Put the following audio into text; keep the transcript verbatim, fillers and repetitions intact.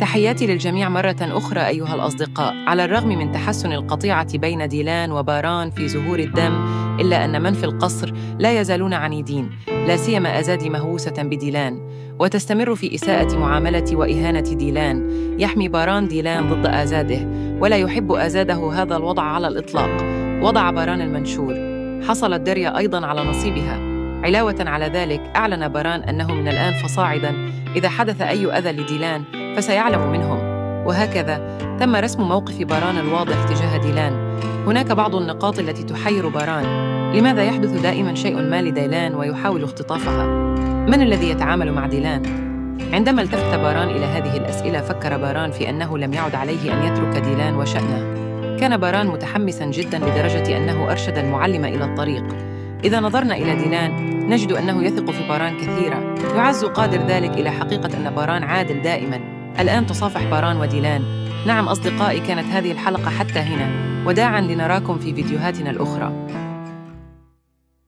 تحياتي للجميع مرة أخرى أيها الأصدقاء. على الرغم من تحسن القطيعة بين ديلان وباران في زهور الدم، إلا أن من في القصر لا يزالون عنيدين، لا سيما أزادي مهووسة بديلان، وتستمر في إساءة معاملة وإهانة ديلان. يحمي باران ديلان ضد أزاده، ولا يحب أزاده هذا الوضع على الإطلاق. وضع باران المنشور، حصلت دريا أيضاً على نصيبها. علاوة على ذلك، أعلن باران أنه من الآن فصاعداً إذا حدث أي أذى لديلان فسيعلم منهم، وهكذا تم رسم موقف باران الواضح تجاه ديلان. هناك بعض النقاط التي تحير باران. لماذا يحدث دائماً شيء ما لديلان ويحاول اختطافها؟ من الذي يتعامل مع ديلان؟ عندما التفت باران إلى هذه الأسئلة، فكر باران في أنه لم يعد عليه أن يترك ديلان وشأنه. كان باران متحمساً جداً لدرجة أنه أرشد المعلم إلى الطريق. إذا نظرنا إلى ديلان نجد أنه يثق في باران كثيرا. يعز قادر ذلك إلى حقيقة أن باران عادل دائما. الآن تصافح باران وديلان. نعم أصدقائي، كانت هذه الحلقة حتى هنا. وداعا لنراكم في فيديوهاتنا الأخرى.